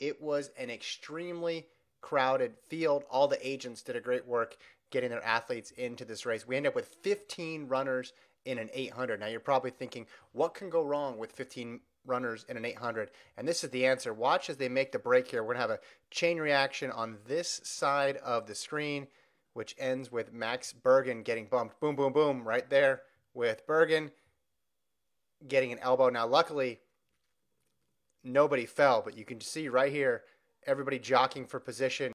It was an extremely crowded field. All the agents did a great work getting their athletes into this race. We end up with 15 runners in an 800. Now you're probably thinking, what can go wrong with 15 runners in an 800? And this is the answer. Watch as they make the break here. We're going to have a chain reaction on this side of the screen, which ends with Max Bergen getting bumped. Boom, boom, boom, right there with Bergen getting an elbow. Now, luckily, nobody fell, but you can see right here, everybody jockeying for position.